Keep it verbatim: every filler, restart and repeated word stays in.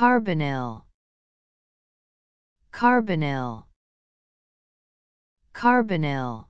Carbonyl, Carbonyl, Carbonyl.